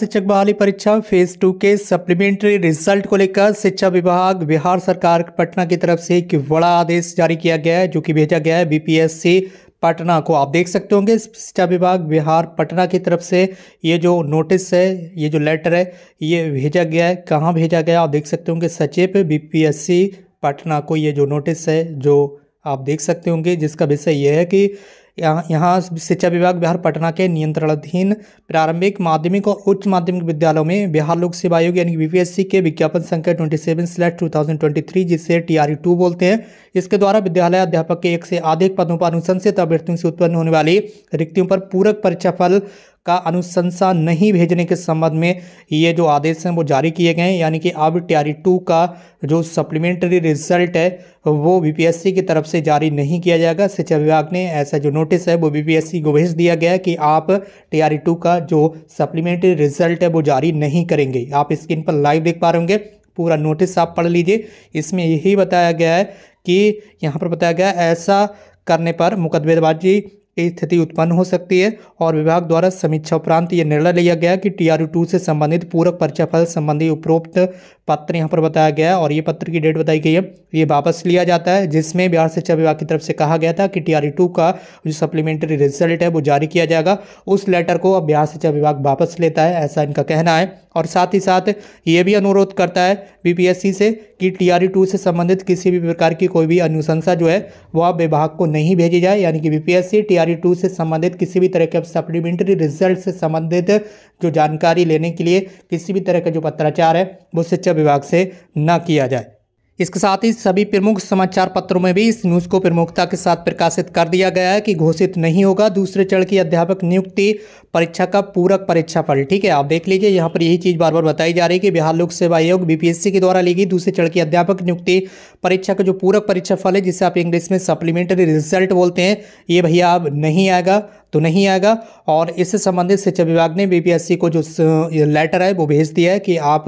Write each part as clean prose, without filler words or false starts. शिक्षक बहाली परीक्षा फेज 2 के सप्लीमेंट्री रिजल्ट को लेकर शिक्षा विभाग बिहार सरकार पटना की तरफ से एक बड़ा आदेश जारी किया गया है, जो कि भेजा गया है बीपीएससी पटना को। आप देख सकते होंगे शिक्षा विभाग बिहार पटना की तरफ से ये जो नोटिस है, ये जो लेटर है, ये भेजा गया है। कहाँ भेजा गया आप देख सकते होंगे, सचिव बीपीएससी पटना को ये जो नोटिस है, जो आप देख सकते होंगे, जिसका विषय यह है कि यहाँ शिक्षा विभाग बिहार पटना के नियंत्रणाधीन प्रारंभिक, माध्यमिक और उच्च माध्यमिक विद्यालयों में बिहार लोक सेवा आयोग यानी बीपीएससी के विज्ञापन संख्या 27/2023, जिसे टीआरई 2 बोलते हैं, इसके द्वारा विद्यालय अध्यापक के 1 से अधिक पदों पर अनुशंसित अभ्यर्थियों से उत्पन्न होने वाली रिक्तियों पर पूरक परीक्षाफल का अनुशंसा नहीं भेजने के संबंध में ये जो आदेश हैं वो जारी किए गए हैं। यानी कि अब टीआरई 2 का जो सप्लीमेंट्री रिजल्ट है वो बीपीएससी की तरफ से जारी नहीं किया जाएगा। शिक्षा विभाग ने ऐसा जो नोटिस है वो बीपीएससी को भेज दिया गया है कि आप टीआरई 2 का जो सप्लीमेंट्री रिजल्ट है वो जारी नहीं करेंगे। आप स्क्रीन पर लाइव देख पा रहे होंगे, पूरा नोटिस आप पढ़ लीजिए। इसमें यही बताया गया है कि यहाँ पर बताया गया है, ऐसा करने पर मुकदमेबाजी स्थिति उत्पन्न हो सकती है और विभाग द्वारा समीक्षा उपरांत यह निर्णय लिया गया कि टीआरई 2 से संबंधित पूरक परीक्षाफल संबंधी उपरोक्त पत्र यहाँ पर बताया गया है और ये पत्र की डेट बताई गई है, ये वापस लिया जाता है। जिसमें बिहार शिक्षा विभाग की तरफ से कहा गया था कि टीआरई 2 का जो सप्लीमेंट्री रिजल्ट है वो जारी किया जाएगा, उस लेटर को अब बिहार शिक्षा विभाग वापस लेता है, ऐसा इनका कहना है। और साथ ही साथ ये भी अनुरोध करता है बीपीएससी से कि टीआरई 2 से संबंधित किसी भी प्रकार की कोई भी अनुशंसा जो है वह विभाग को नहीं भेजी जाए। यानी कि बीपीएससी टीआरई 2 से संबंधित किसी भी तरह के सप्लीमेंट्री रिजल्ट से संबंधित जो जानकारी लेने के लिए किसी भी तरह का जो पत्राचार है वो शिक्षा विभाग से ना किया जाए। इसके साथ ही सभी प्रमुख समाचार पत्रों में भी इस न्यूज़ को प्रमुखता के साथ प्रकाशित कर दिया गया है कि घोषित नहीं होगा दूसरे चरण की अध्यापक नियुक्ति परीक्षा का पूरक परीक्षाफल। ठीक है, आप देख लीजिए, यहाँ पर यही चीज़ बार बार बताई जा रही है कि बिहार लोक सेवा आयोग बीपीएससी के द्वारा ली गई दूसरे चरण की अध्यापक नियुक्ति परीक्षा का जो पूरक परीक्षाफल है, जिसे आप इंग्लिश में सप्लीमेंट्री रिजल्ट बोलते हैं, ये भैया अब नहीं आएगा तो नहीं आएगा। और इससे संबंधित शिक्षा विभाग ने बीपीएससी को जो लेटर है वो भेज दिया है कि आप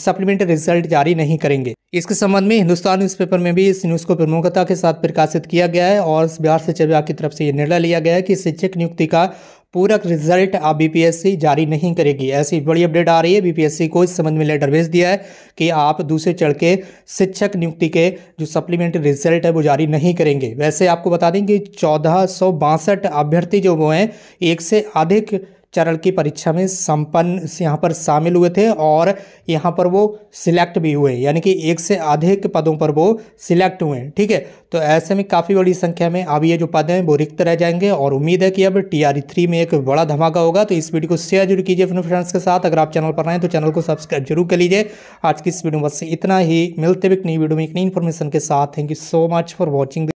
सप्लीमेंट्री रिजल्ट जारी नहीं करेंगे। इसके संबंध में हिंदुस्तान न्यूज़पेपर में भी इस न्यूज़ को प्रमुखता के साथ प्रकाशित किया गया है और बिहार शिक्षा विभाग की तरफ से यह निर्णय लिया गया है कि शिक्षक नियुक्ति का पूरक रिजल्ट अब बीपीएससी जारी नहीं करेगी। ऐसी बड़ी अपडेट आ रही है, बीपीएससी को इस संबंध में लेटर भेज दिया है कि आप दूसरे चरण के शिक्षक नियुक्ति के जो सप्लीमेंट्री रिजल्ट है वो जारी नहीं करेंगे। वैसे आपको बता दें कि 1462 अभ्यर्थी जो वो हैं 1 से अधिक चरण की परीक्षा में संपन्न यहाँ पर शामिल हुए थे और यहाँ पर वो सिलेक्ट भी हुए, यानी कि 1 से अधिक पदों पर वो सिलेक्ट हुए। ठीक है, तो ऐसे में काफ़ी बड़ी संख्या में अब ये जो पद हैं वो रिक्त रह जाएंगे और उम्मीद है कि अब टीआरई 3 में एक बड़ा धमाका होगा। तो इस वीडियो को शेयर जरूर कीजिए अपने फ्रेंड्स के साथ। अगर आप चैनल पर आए तो चैनल को सब्सक्राइब जरूर कर लीजिए। आज की इस वीडियो में बस इतना ही, मिलते हुए एक नई वीडियो में एक नई इन्फॉर्मेशन के साथ। Thank you so much for watching.